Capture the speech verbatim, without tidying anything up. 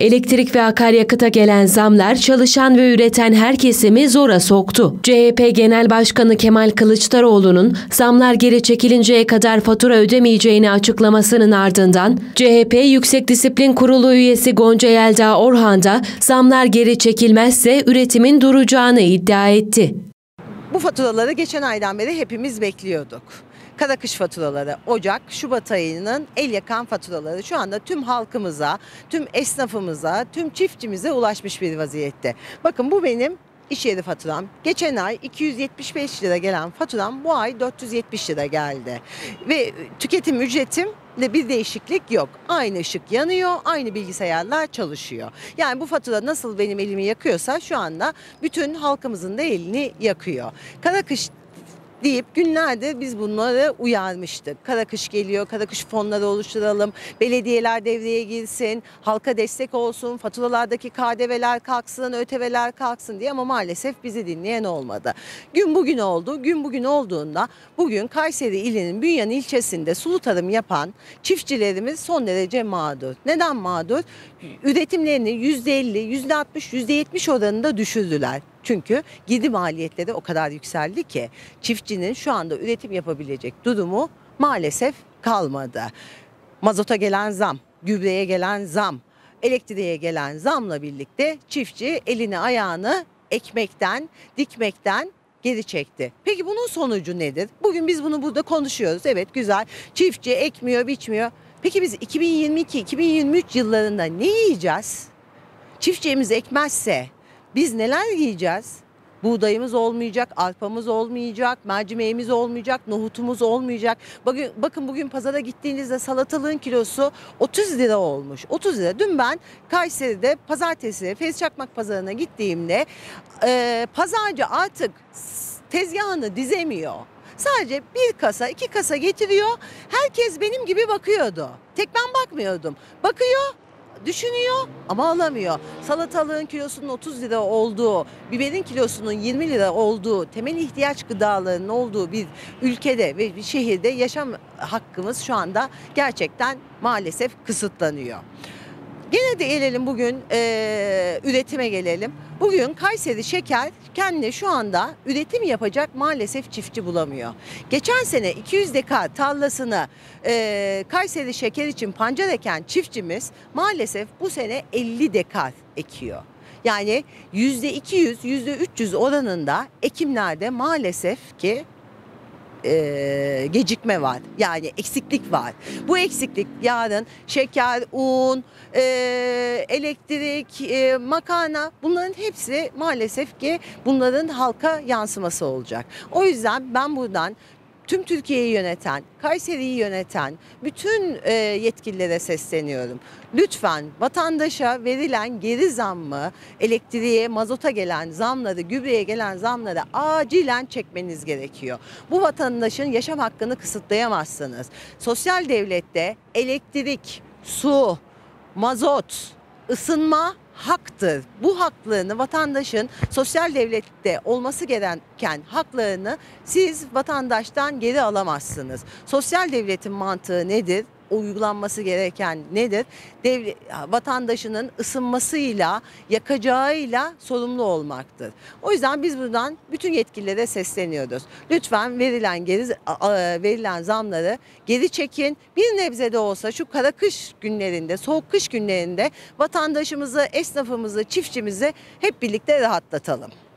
Elektrik ve akaryakıta gelen zamlar çalışan ve üreten her kesimi zora soktu. C H P Genel Başkanı Kemal Kılıçdaroğlu'nun zamlar geri çekilinceye kadar fatura ödemeyeceğini açıklamasının ardından C H P Yüksek Disiplin Kurulu üyesi Gonca Yelda Orhan da zamlar geri çekilmezse üretimin duracağını iddia etti. Bu faturaları geçen aydan beri hepimiz bekliyorduk. Kara kış faturaları, Ocak, Şubat ayının el yakan faturaları şu anda tüm halkımıza, tüm esnafımıza, tüm çiftçimize ulaşmış bir vaziyette. Bakın bu benim iş yeri faturam. Geçen ay iki yüz yetmiş beş lira gelen faturam bu ay dört yüz yetmiş lira geldi. Ve tüketim ücretim de bir değişiklik yok. Aynı ışık yanıyor, aynı bilgisayarlar çalışıyor. Yani bu fatura nasıl benim elimi yakıyorsa şu anda bütün halkımızın da elini yakıyor. Kara kış deyip günlerde biz bunları uyarmıştık. Kara kış geliyor, kara kış fonları oluşturalım, belediyeler devreye girsin, halka destek olsun, faturalardaki K D V'ler kalksın, ÖTV'ler kalksın diye, ama maalesef bizi dinleyen olmadı. Gün bugün oldu, gün bugün olduğunda bugün Kayseri ilinin Bünyan ilçesinde sulu tarım yapan çiftçilerimiz son derece mağdur. Neden mağdur? Üretimlerini yüzde elli, yüzde altmış, yüzde yetmiş oranında düşürdüler. Çünkü girdi maliyetleri o kadar yükseldi ki çiftçinin şu anda üretim yapabilecek durumu maalesef kalmadı. Mazota gelen zam, gübreye gelen zam, elektriğe gelen zamla birlikte çiftçi elini ayağını ekmekten, dikmekten geri çekti. Peki bunun sonucu nedir? Bugün biz bunu burada konuşuyoruz. Evet, güzel. Çiftçi ekmiyor, biçmiyor. Peki biz iki bin yirmi iki iki bin yirmi üç yıllarında ne yiyeceğiz? Çiftçimiz ekmezse biz neler yiyeceğiz? Buğdayımız olmayacak, arpamız olmayacak, mercimeğimiz olmayacak, nohutumuz olmayacak. Bakın, bakın bugün pazara gittiğinizde salatalığın kilosu otuz lira olmuş. otuz lira. Dün ben Kayseri'de pazartesi Fez Çakmak pazarına gittiğimde e, pazarcı artık tezgahını dizemiyor. Sadece bir kasa, iki kasa getiriyor. Herkes benim gibi bakıyordu. Tek ben bakmıyordum. Bakıyor, düşünüyor ama alamıyor. Salatalığın kilosunun otuz lira olduğu, biberin kilosunun yirmi lira olduğu, temel ihtiyaç gıdalarının olduğu bir ülkede ve bir şehirde yaşam hakkımız şu anda gerçekten maalesef kısıtlanıyor. Gene de gelelim bugün e, üretime gelelim. Bugün Kayseri Şeker kendine şu anda üretim yapacak maalesef çiftçi bulamıyor. Geçen sene iki yüz dekar tarlasını e, Kayseri Şeker için pancar eken çiftçimiz maalesef bu sene elli dekar ekiyor. Yani yüzde iki yüz, yüzde üç yüz oranında ekimlerde maalesef ki E, gecikme var, yani eksiklik var. Bu eksiklik yarın şeker, un, e, elektrik, e, makarna, bunların hepsi maalesef ki bunların halka yansıması olacak. O yüzden ben buradan tüm Türkiye'yi yöneten, Kayseri'yi yöneten bütün e, yetkililere sesleniyorum. Lütfen vatandaşa verilen geri zammı, elektriğe, mazota gelen zamları, gübreye gelen zamları acilen çekmeniz gerekiyor. Bu vatandaşın yaşam hakkını kısıtlayamazsınız. Sosyal devlette elektrik, su, mazot, ısınma haktır. Bu haklarını, vatandaşın sosyal devlette olması gereken haklarını siz vatandaştan geri alamazsınız. Sosyal devletin mantığı nedir? Uygulanması gereken nedir? Devlet, vatandaşının ısınmasıyla, yakacağıyla sorumlu olmaktır. O yüzden biz buradan bütün yetkililere sesleniyoruz. Lütfen verilen geri verilen zamları geri çekin. Bir nebze de olsa şu kara kış günlerinde, soğuk kış günlerinde vatandaşımızı, esnafımızı, çiftçimizi hep birlikte rahatlatalım.